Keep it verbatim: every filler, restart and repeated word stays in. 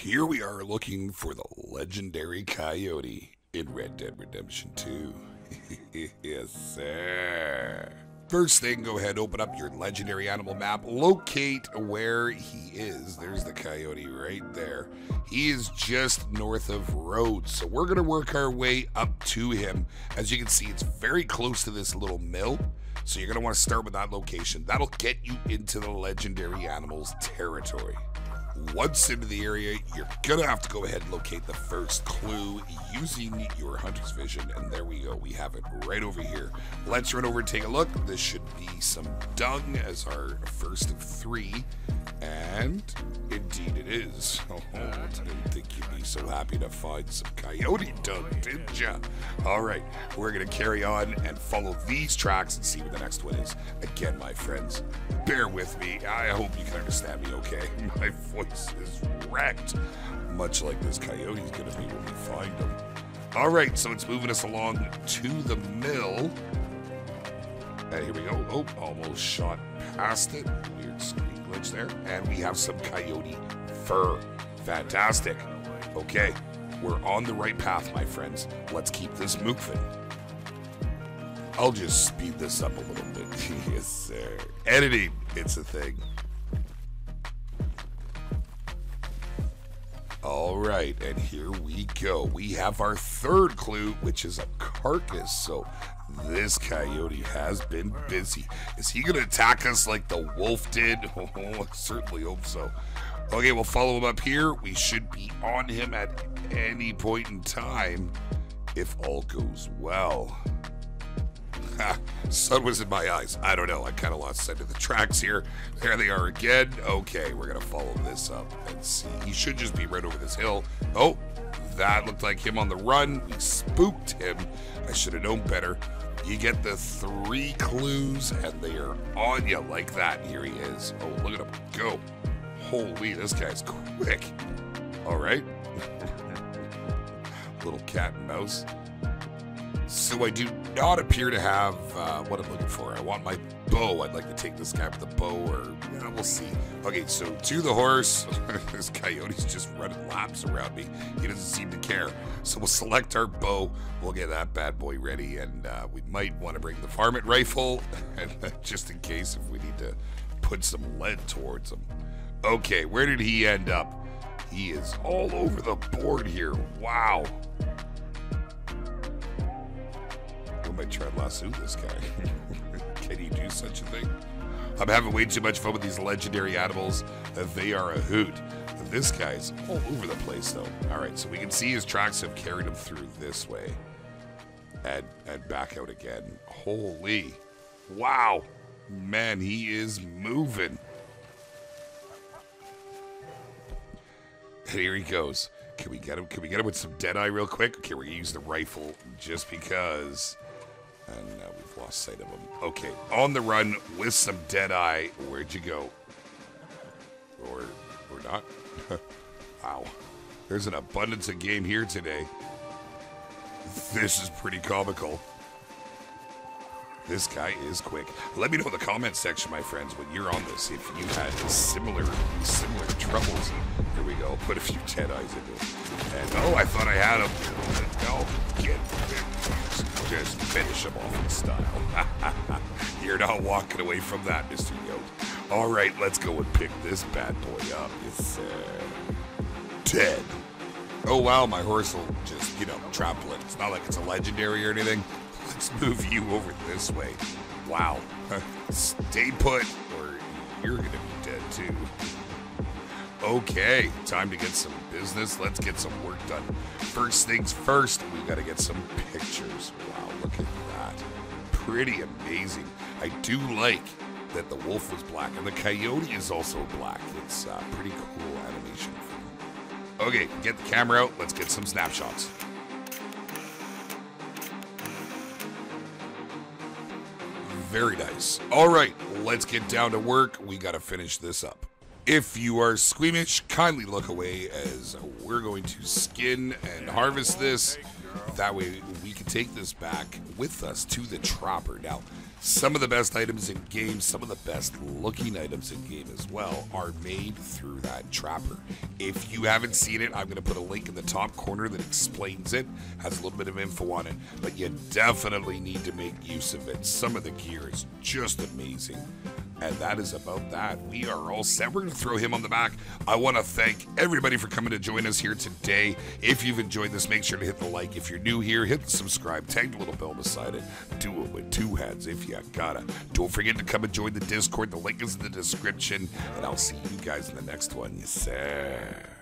here we are looking for the legendary coyote in Red Dead Redemption two. Yes, sir. First thing, go ahead, open up your legendary animal map, locate where he is. There's the coyote right there. He is just north of Rhodes, so we're gonna work our way up to him. As you can see, it's very close to this little mill, so you're gonna wanna start with that location. That'll get you into the legendary animal's territory. Once into the area, you're gonna have to go ahead and locate the first clue using your hunter's vision, and there we go, we have it right over here. Let's run over and take a look. This should be some dung as our first of three, and indeed it is. Oh, I didn't think you'd be so happy to find some coyote dung, did ya? All right, we're gonna carry on and follow these tracks and see where the next one is. Again, my friends, bear with me. I hope you can understand me okay. My voice is wrecked, much like this coyote's gonna be when we find him. Alright, so it's moving us along to the mill. And here we go. Oh, almost shot past it. Weird screen glitch there. And we have some coyote fur. Fantastic. Okay, we're on the right path, my friends. Let's keep this moving. I'll just speed this up a little bit. Yes, sir. Editing, it's a thing. All right, and here we go. We have our third clue, which is a carcass. So this coyote has been busy. Is he gonna attack us like the wolf did? Oh, I certainly hope so. Okay, we'll follow him up here. We should be on him at any point in time if all goes well. Ha, sun was in my eyes. I don't know, I kind of lost sight of the tracks here. There they are again. Okay, we're gonna follow this up and see. He should just be right over this hill. Oh, that looked like him on the run. We spooked him. I should have known better. You get the three clues and they are on you like that. Here he is. Oh, look at him go. Holy, this guy's quick. All right. Little cat and mouse. So I do not appear to have uh, what I'm looking for. I want my bow. I'd like to take this guy with the bow, or yeah, we'll see. Okay, so to the horse. This coyote's just running laps around me. He doesn't seem to care. So we'll select our bow. We'll get that bad boy ready, and uh, we might want to bring the varmint rifle, and just in case if we need to put some lead towards him. Okay, where did he end up? He is all over the board here. Wow. I tried to lasso this guy. Can he do such a thing? I'm having way too much fun with these legendary animals. They are a hoot. This guy's all over the place, though. All right, so we can see his tracks have carried him through this way and and back out again. Holy, wow, man, he is moving. Here he goes. Can we get him? Can we get him with some Deadeye real quick? Okay, we're gonna use the rifle just because. And uh, we've lost sight of him. Okay, on the run with some Deadeye. Where'd you go? Or, or not? Wow. There's an abundance of game here today. This is pretty comical. This guy is quick. Let me know in the comment section, my friends, when you're on this, if you had similar, similar troubles. Here we go. Put a few Deadeyes into it. And oh, I thought I had him. No, get him. Just finish him off in style. You're not walking away from that, Mister Yote. All right, let's go and pick this bad boy up. It's uh, dead. Oh, wow, my horse will just, you know, trample it. It's not like it's a legendary or anything. Let's move you over this way. Wow. Stay put, or you're going to be dead, too. Okay, time to get some business. Let's get some work done. First things first, we gotta get some pictures. Wow, look at that. Pretty amazing. I do like that the wolf was black and the coyote is also black. It's a uh, pretty cool animation. Okay, get the camera out. Let's get some snapshots. Very nice. All right, let's get down to work. We gotta finish this up. If you are squeamish, kindly look away as we're going to skin and harvest this. That way we can take this back with us to the trapper. Now, Some of the best items in game, some of the best looking items in game as well, are made through that trapper. If you haven't seen it, I'm going to put a link in the top corner that explains it, has a little bit of info on it, but you definitely need to make use of it. Some of the gear is just amazing. And that is about that. We are all set. We're going to throw him on the back. I want to thank everybody for coming to join us here today. If you've enjoyed this, make sure to hit the like. If you're new here, hit the subscribe. Tag the little bell beside it. Do it with two hands if you gotta. Don't forget to come and join the Discord. The link is in the description. And I'll see you guys in the next one. Yes, sir.